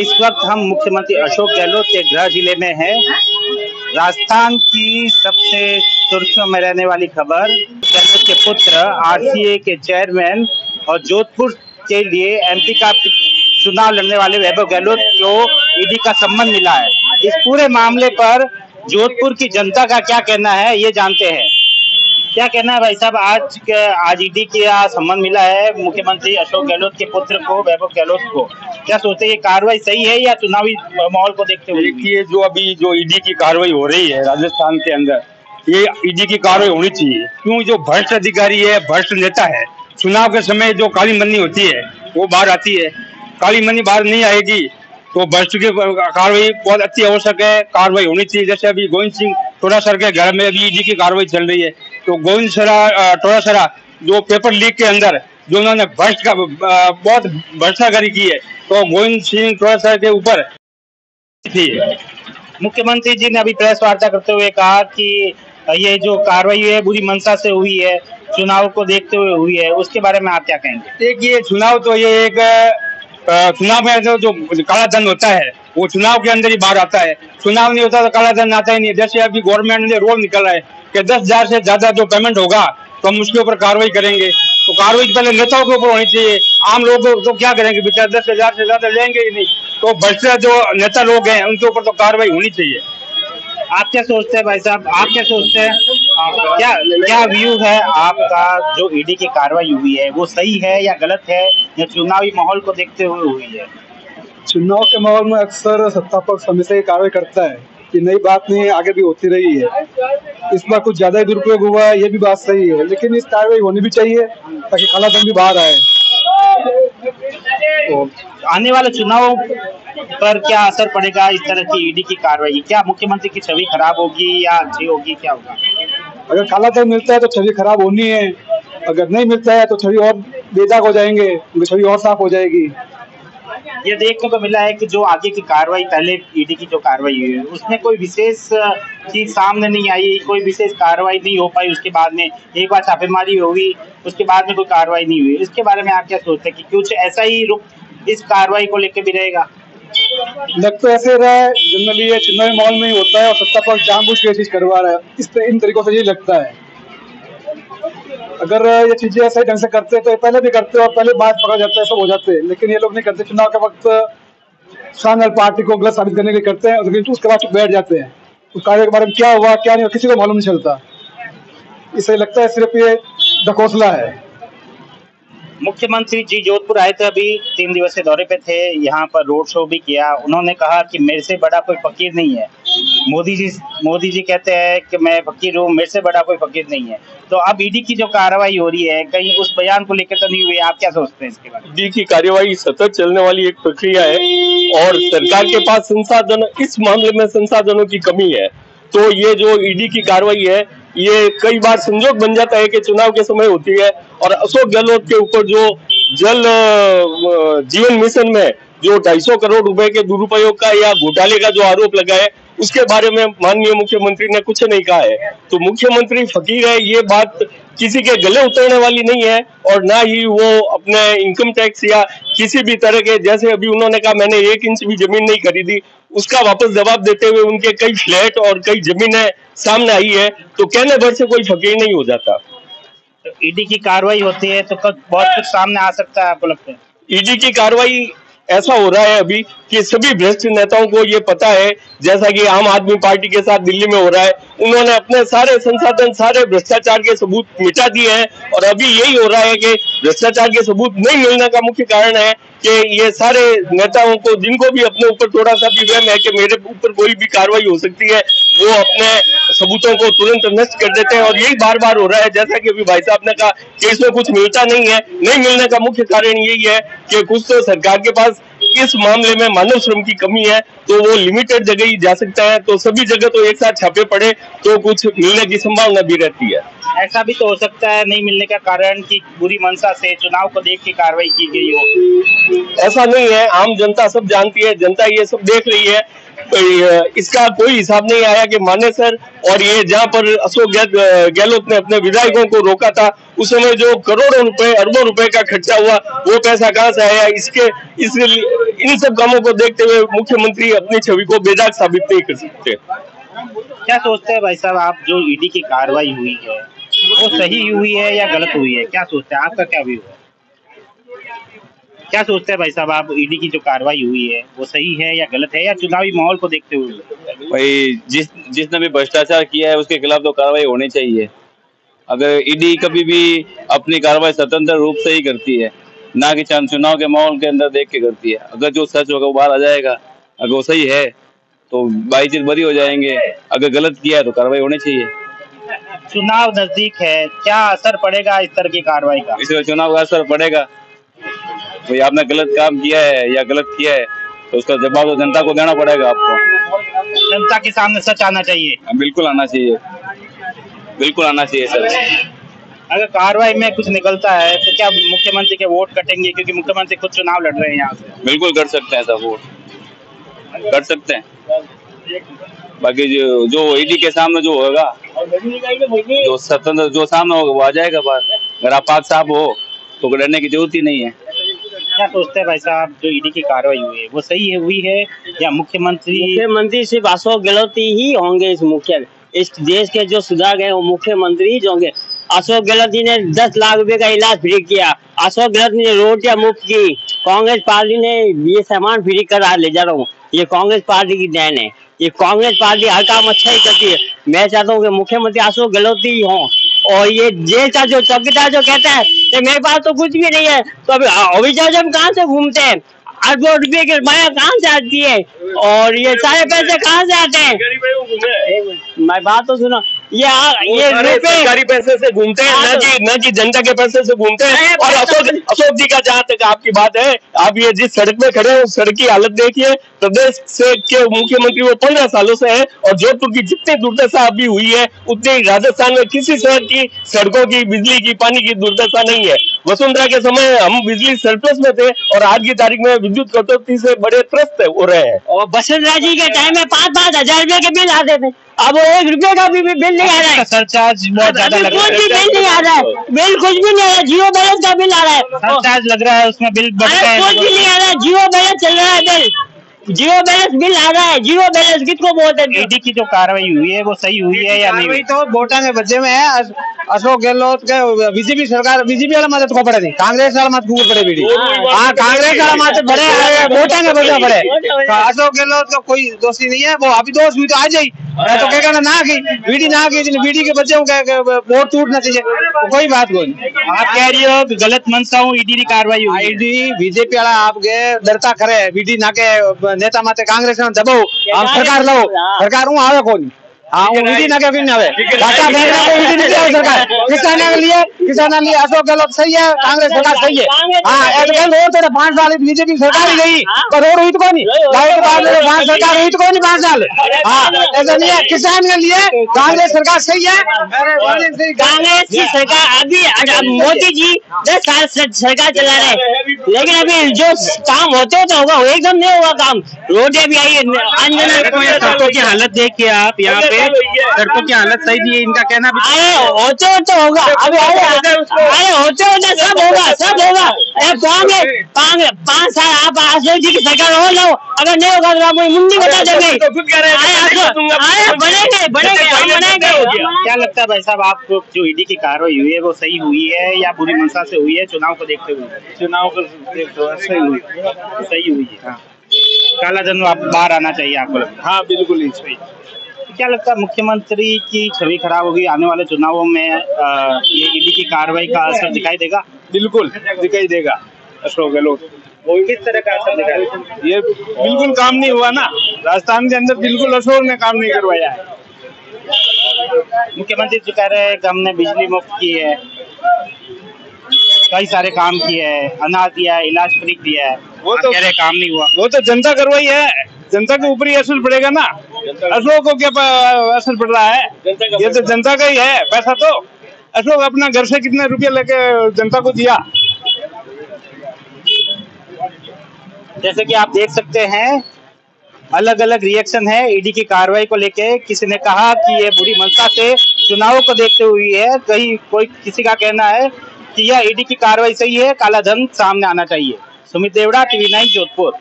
इस वक्त हम मुख्यमंत्री अशोक गहलोत के गृह जिले में हैं। राजस्थान की सबसे सुर्खियों में रहने वाली खबर, गहलोत के पुत्र आरसीए के चेयरमैन और जोधपुर के लिए एमपी का चुनाव लड़ने वाले वैभव गहलोत को ईडी का सम्मन मिला है। इस पूरे मामले पर जोधपुर की जनता का क्या कहना है, ये जानते हैं। क्या कहना है भाई साहब, आज ईडी का सम्मन मिला है मुख्यमंत्री अशोक गहलोत के पुत्र को, वैभव गहलोत को। क्या सोचते हैं, ये कार्रवाई सही है या चुनावी माहौल को देखते हुए? देखिए, जो अभी जो ईडी की कार्रवाई हो रही है राजस्थान के अंदर, ये ईडी की कार्रवाई होनी चाहिए। क्यों जो भ्रष्ट अधिकारी है, भ्रष्ट नेता है, चुनाव के समय जो काली मनी होती है वो बाहर आती है। काली मनी बाहर नहीं आएगी तो भ्रष्ट की कार्रवाई बहुत अच्छी आवश्यक है, कार्रवाई होनी चाहिए। जैसे अभी गोविंद सिंह डोटासरा के घर में अभी ईडी की कार्रवाई चल रही है, तो गोविंद डोटासरा जो पेपर लीक के अंदर जो उन्होंने बहुत भ्रष्टाचारी की है, तो गोविंद सिंह डोटासरा के ऊपर थी। मुख्यमंत्री जी ने अभी प्रेस वार्ता करते हुए कहा कि ये जो कार्रवाई है बुरी मंशा से हुई है, चुनाव को देखते हुए हुई है। उसके बारे में आप क्या कहेंगे? देखिए, चुनाव तो ये एक चुनाव में जो काला धन होता है वो चुनाव के अंदर ही बाहर आता है। चुनाव नहीं होता तो काला धन आता ही नहीं। जैसे अभी गवर्नमेंट ने रोल निकाला है कि 10,000 से ज्यादा जो पेमेंट होगा तो हम उसके ऊपर कार्रवाई करेंगे। तो कार्रवाई पहले नेताओं के ऊपर होनी चाहिए। आम लोग तो क्या करेंगे बेचारे, 10,000 से ज्यादा लेंगे ही नहीं। तो भ्रष्टा जो नेता लोग हैं उनके ऊपर तो कार्रवाई होनी चाहिए। आप क्या सोचते हैं भाई साहब, आप क्या सोचते हैं, क्या व्यू है आपका? जो ईडी की कार्रवाई हुई है वो सही है या गलत है, या चुनावी माहौल को देखते हुए हुई है? चुनाव के माहौल में अक्सर सत्ता पक्ष हमेशा ही कार्रवाई करता है कि नई बात नहीं, आगे भी होती रही है। इस बार कुछ ज्यादा ही दुरुपयोग हुआ है, ये भी बात सही है, लेकिन इस कार्रवाई होनी भी चाहिए ताकि कालाधन भी बाहर आए। तो आने वाले चुनाव पर क्या असर पड़ेगा इस तरह की ईडी की कार्रवाई? क्या मुख्यमंत्री की छवि खराब होगी या अच्छी होगी, क्या होगा? अगर कालाधन मिलता है तो छवि खराब होनी है, अगर नहीं मिलता है तो छवि और बेदाग हो जाएंगे, उनकी छवि और साफ हो जाएगी। ये देखने को मिला है कि जो आगे की कार्रवाई, पहले ईडी की जो कार्रवाई हुई उसमें कोई विशेष चीज सामने नहीं आई, कोई विशेष कार्रवाई नहीं हो पाई। उसके बाद में एक बार छापेमारी हुई, उसके बाद में कोई कार्रवाई नहीं हुई। इसके बारे में आप क्या सोचते हैं कि कुछ ऐसा ही रुख इस कार्रवाई को लेकर भी रहेगा? लग तो ऐसे रहा है, जनरली ये चुनावी माहौल में ही होता है और सत्ता पक्ष जानबूझ के चीज करवा रहा है। इन तरीकों से ये लगता है, अगर ये चीजें ऐसे ढंग से करते हैं तो पहले भी करते हैं और पहले बात पकड़ा जाता है, सब हो जाते हैं। लेकिन ये लोग नहीं करते, चुनाव के वक्त शानदार पार्टी को गलत साबित करने के लिए करते हैं और उसके बाद बैठ जाते हैं। उस कार्य के बारे में क्या हुआ क्या नहीं किसी को मालूम नहीं चलता। इससे लगता है सिर्फ ये ढकोसला है। मुख्यमंत्री जी जोधपुर आए थे, अभी 3 दिवसीय दौरे पे थे, यहाँ पर रोड शो भी किया। उन्होंने कहा कि मेरे से बड़ा कोई फकीर नहीं है। मोदी जी कहते हैं कि मैं फकीर हूँ, मेरे से बड़ा कोई फकीर नहीं है। तो अब ईडी की जो कार्रवाई हो रही है, कहीं उस बयान को लेकर तो नहीं हुई? आप क्या सोचते हैं इसके बारे में? ईडी की कार्यवाही सतत चलने वाली एक प्रक्रिया है और सरकार के पास संसाधन, इस मामले में संसाधनों की कमी है। तो ये जो ईडी की कार्रवाई है ये कई बार संजोग बन जाता है कि चुनाव के समय होती है। और अशोक गहलोत के ऊपर जो जल जीवन मिशन में जो 250 करोड़ रुपए के दुरुपयोग का या घोटाले का जो आरोप लगा है, उसके बारे में माननीय मुख्यमंत्री ने कुछ नहीं कहा है। तो मुख्यमंत्री फकीर है ये बात किसी के गले उतरने वाली नहीं है, और ना ही वो अपने इनकम टैक्स या किसी भी तरह के, जैसे अभी उन्होंने कहा मैंने 1 इंच भी जमीन नहीं खरीदी, उसका वापस जवाब देते हुए उनके कई फ्लैट और कई जमीनें सामने आई है। तो कहने भर से कोई फकीर नहीं हो जाता। तो ईडी की कार्रवाई होती है तो बहुत कुछ सामने आ सकता है, आपको लगता है? ईडी की कार्रवाई ऐसा हो रहा है अभी कि सभी भ्रष्ट नेताओं को ये पता है, जैसा कि आम आदमी पार्टी के साथ दिल्ली में हो रहा है, उन्होंने अपने सारे संसाधन, सारे भ्रष्टाचार के सबूत मिटा दिए हैं। और अभी यही हो रहा है कि भ्रष्टाचार के सबूत नहीं मिलने का मुख्य कारण है कि ये सारे नेताओं को, जिनको भी अपने ऊपर थोड़ा सा भी वहम है कि मेरे ऊपर कोई भी कार्रवाई हो सकती है, वो अपने सबूतों को तुरंत नष्ट कर देते हैं। और यही बार बार हो रहा है, जैसा कि अभी भाई साहब ने कहा कि इसमें कुछ मिलता नहीं है। नहीं मिलने का मुख्य कारण यही है कि कुछ तो सरकार के पास इस मामले में मानव श्रम की कमी है, तो वो लिमिटेड जगह ही जा सकता है। तो सभी जगह तो एक साथ छापे पड़े तो कुछ मिलने की संभावना भी रहती है। ऐसा भी तो हो सकता है नहीं मिलने का कारण कि बुरी मंशा से चुनाव को देख के कार्रवाई की गई हो। ऐसा नहीं है, आम जनता सब जानती है, जनता ये सब देख रही है इसका कोई हिसाब नहीं आया कि माने सर। और ये जहाँ पर अशोक गहलोत ने अपने विधायकों को रोका था, उस समय जो करोड़ों रुपए अरबों रुपए का खर्चा हुआ, वो पैसा कहाँ से आया? इन सब कामों को देखते हुए मुख्यमंत्री अपनी छवि को बेदाग साबित नहीं कर सकते। क्या सोचते हैं भाई साहब आप, जो ईडी की कार्रवाई हुई है वो सही हुई है या गलत हुई है? क्या सोचते हैं, आपका क्या व्यू है? क्या सोचते हैं भाई साहब आप, ईडी की जो कार्रवाई हुई है वो सही है या गलत है, या चुनावी माहौल को देखते हुए? भाई जिसने भी भ्रष्टाचार किया है उसके खिलाफ तो कार्रवाई होनी चाहिए। अगर ईडी कभी भी अपनी कार्रवाई स्वतंत्र रूप से ही करती है, ना कि चुनाव के माहौल के अंदर देख के करती है। अगर जो सच होगा वो बाहर आ जाएगा। अगर वो सही है तो बाईचीत बरी हो जाएंगे, अगर गलत किया है तो कार्रवाई होनी चाहिए। चुनाव नजदीक है, क्या असर पड़ेगा इस तरह की कार्रवाई का? इसमें चुनाव का असर पड़ेगा। भाई आपने गलत काम किया है या गलत किया है तो उसका जवाब तो जनता को देना पड़ेगा। आपको जनता के सामने सच आना चाहिए। बिल्कुल आना चाहिए, बिल्कुल आना चाहिए सर। अगर कार्रवाई में कुछ निकलता है तो क्या मुख्यमंत्री के वोट कटेंगे, क्योंकि मुख्यमंत्री खुद चुनाव लड़ रहे हैं यहाँ से? बिल्कुल कट सकते हैं सर, वोट कट सकते हैं। बाकी जो ईडी के सामने जो होगा, जो स्वतंत्र जो सामने होगा वो आ जाएगा बाहर। अगर आप पाक साफ हो तो डरने की जरूरत ही नहीं है। क्या सोचते हैं भाई साहब, जो ईडी की कार्रवाई हुई है वो सही हुई है या मुख्यमंत्री सिर्फ अशोक गहलोत ही होंगे? इस मुख्य इस देश के जो सुधारक है वो मुख्यमंत्री ही होंगे। अशोक गहलोत जी ने 10 लाख रुपए का इलाज फ्री किया, अशोक गहलोत ने रोटियां मुफ्त की, कांग्रेस पार्टी ने ये सामान फ्री करा ले जा रहा हूँ। ये कांग्रेस पार्टी की देन है, ये कांग्रेस पार्टी हर काम अच्छा ही करती है। मैं चाहता हूँ कि मुख्यमंत्री अशोक गहलोत ही हों। और ये जेठा जो चौकीदार जो कहता है कि मेरे पास तो कुछ भी नहीं है, तो अभी हम कहाँ से घूमते हैं? अरबों रुपये की माया कहाँ से आती है और ये सारे पैसे कहाँ से आते हैं? मैं बात तो सुनो, ये सरकारी पैसे से घूमते हैं, ना कि जनता के पैसे से घूमते हैं। और अशोक जी का जहाँ तक आपकी बात है, आप ये जिस सड़क में खड़े हो, सड़क की हालत देखिए। प्रदेश से के मुख्यमंत्री वो 15 सालों से है और जोधपुर की जितनी दुर्दशा अभी हुई है उतनी राजस्थान में किसी शहर की सड़कों की, बिजली की, पानी की दुर्दशा नहीं है। वसुंधरा के समय हम बिजली सरप्लस में थे और आज की तारीख में विद्युत कटौती से बड़े त्रस्त हो रहे हैं। और वसुंधरा जी के टाइम में 5-5 हजार रुपए के बिल आते थे, अब वो 1 रुपए का भी बिल नहीं आ रहा है। सरचार्ज बहुत ज्यादा लग रहा है, कुछ भी बिल नहीं आ रहा है, बिल कुछ भी नहीं आ रहा है। जियो बैलेंस का बिल आ रहा है, सरचार्ज लग रहा है, उसमें बिल बढ़ रहा है, कुछ भी नहीं आ रहा है। जियो बैलेंस चल रहा है, बिल जियो बैलेंस बिल आ रहा है। जियो बैलेंस किसको बोलते हैं? ईडी की जो कार्रवाई हुई है वो सही हुई है या नहीं? तो वोटा के बच्चे में है, अशोक गहलोत के बीजेपी सरकार, बीजेपी वाला मदद को पड़े, कांग्रेस वाला मत को पड़े बीडी। हाँ, कांग्रेस वाला मदद पड़े, वोटा के बच्चा पड़े। अशोक गहलोत का कोई दोषी नहीं है, वो अभी दोष भी तो आ जाए तो क्या ना की बीडी ना की बीडी के बच्चे वोट टूटना चाहिए। कोई बात को आप कह रही हो गलत मनसा हूँ, ईडी की कार्रवाई हुई, ईडी बीजेपी वाला आपके डरता करे, बीडी ना के नेता माते कांग्रेस ने दबाओ, हम सरकार लो, सरकार हूँ आवे कौन? हाँ, वो ईडी ना के नहीं आवे, सरकार किसानों के लिए अशोक गहलोत सही है, कांग्रेस सरकार सही है। हाँ, तो 5 साल बीजेपी सरकार ही गई, करोड़ हुई तो को नहीं, सरकार हुई तो को नहीं 5 साल। हाँ, ऐसा नहीं है, किसान के लिए कांग्रेस सरकार सही है। कांग्रेस की सरकार अभी मोदी जी 10 साल सरकार चला रहे हैं, लेकिन अभी जो काम होते तो होगा, एकदम नहीं हुआ काम। रोडे भी आई है, सड़कों की हालत देखिए आप, यहाँ पे सड़कों की हालत सही नहीं है, इनका कहना भी होते तो होगा, अभी होते सब होगा, सब होगा। कांग्रेस 5 साल आप अशोक जी की सरकार हो लो, अगर नहीं होगा तो आप मुंडी बता देंगे। क्या लगता है भाई साहब आपको, जो ईडी की कार्रवाई हुई है वो सही हुई है या बुरी मंशा से हुई है चुनाव को देखते हुए? चुनाव को देखते हुए सही हुई है। काला धन बाहर आना चाहिए आपको? हाँ, बिल्कुल। क्या लगता है मुख्यमंत्री की छवि खराब होगी आने वाले चुनावों में, ये ईडी की कार्रवाई का असर दिखाई देगा? बिल्कुल दिखाई देगा। अशोक गहलोत किस तरह का असर दिखाएगा? ये बिल्कुल काम नहीं हुआ ना राजस्थान के अंदर, बिल्कुल अशोक ने काम नहीं करवाया है। मुख्यमंत्री जो कह रहे हैं कि हमने बिजली मुफ्त की है, कई सारे काम किए है, अनाज दिया है, इलाज फ्री दिया है, वो तो काम नहीं हुआ, वो तो जनता करवाई है। जनता के ऊपर ही असर पड़ेगा ना, अशोक को क्या असर पड़ रहा है? ये तो जनता का ही है पैसा। तो अशोक अपना घर से कितने रुपये लेके जनता को दिया? जैसे कि आप देख सकते हैं अलग अलग रिएक्शन है ईडी की कार्रवाई को लेके। किसी ने कहा कि ये बुरी मंशा से चुनाव को देखते हुए है, कहीं कोई किसी का कहना है कि यह ईडी की कार्रवाई सही है, काला धन सामने आना चाहिए। सुमित देवड़ा, TV9 जोधपुर।